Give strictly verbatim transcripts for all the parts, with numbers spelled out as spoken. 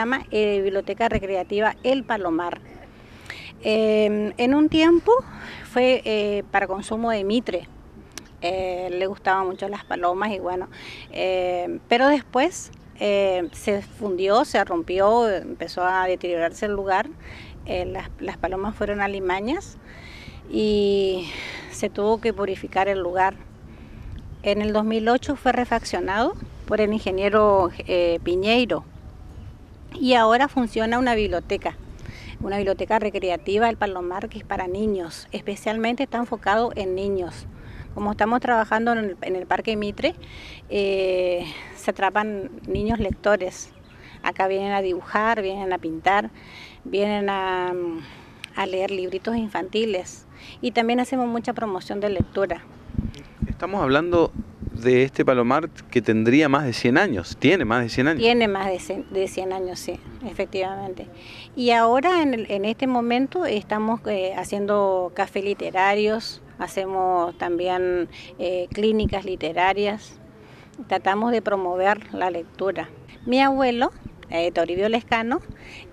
llama eh, Biblioteca Recreativa El Palomar. Eh, en un tiempo fue eh, para consumo de Mitre, eh, le gustaban mucho las palomas y bueno, eh, pero después eh, se fundió, se rompió, empezó a deteriorarse el lugar, eh, las, las palomas fueron alimañas y se tuvo que purificar el lugar. En el dos mil ocho fue refaccionado por el ingeniero eh, Piñeiro y ahora funciona una biblioteca, una biblioteca recreativa del Palomar, que es para niños, especialmente está enfocado en niños. Como estamos trabajando en el, en el Parque Mitre, eh, se atrapan niños lectores. Acá vienen a dibujar, vienen a pintar, vienen a, a leer libritos infantiles y también hacemos mucha promoción de lectura. Estamos hablando de este Palomar que tendría más de cien años, tiene más de cien años. Tiene más de cien, de cien años, sí, efectivamente. Y ahora en, el, en este momento estamos eh, haciendo cafés literarios, hacemos también eh, clínicas literarias, tratamos de promover la lectura. Mi abuelo, eh, Toribio Lescano,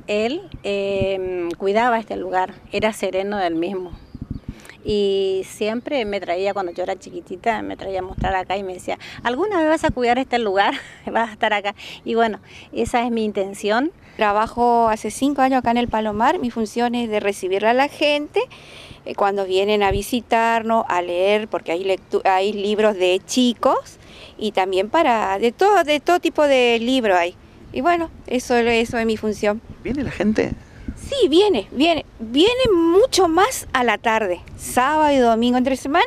él eh, cuidaba este lugar, era sereno del mismo. Y siempre me traía, cuando yo era chiquitita, me traía a mostrar acá y me decía, ¿alguna vez vas a cuidar este lugar? ¿Vas a estar acá? Y bueno, esa es mi intención. Trabajo hace cinco años acá en el Palomar. Mi función es de recibirla a la gente eh, cuando vienen a visitarnos, a leer, porque hay, hay libros de chicos y también para de todo, de todo tipo de libro hay. Y bueno, eso, eso es mi función. ¿Viene la gente? Sí, viene, viene, viene mucho más a la tarde, sábado y domingo, entre semana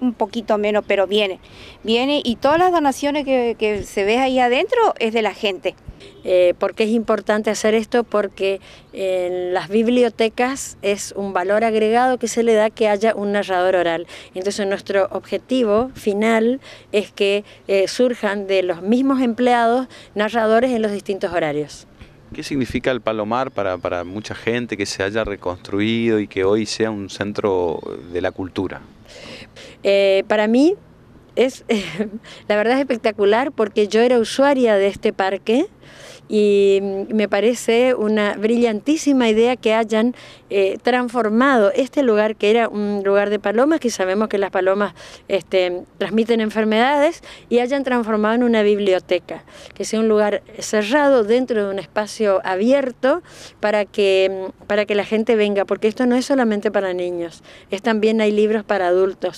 un poquito menos, pero viene, viene y todas las donaciones que, que se ve ahí adentro es de la gente. Eh, ¿Por qué es importante hacer esto? Porque en las bibliotecas es un valor agregado que se le da que haya un narrador oral. Entonces nuestro objetivo final es que eh, surjan de los mismos empleados narradores en los distintos horarios. ¿Qué significa el Palomar para, para mucha gente que se haya reconstruido y que hoy sea un centro de la cultura? Eh, para mí es, eh, la verdad es espectacular, porque yo era usuaria de este parque y me parece una brillantísima idea que hayan eh, transformado este lugar, que era un lugar de palomas, que sabemos que las palomas este, transmiten enfermedades, y hayan transformado en una biblioteca, que sea un lugar cerrado dentro de un espacio abierto para que, para que la gente venga, porque esto no es solamente para niños, es también hay libros para adultos.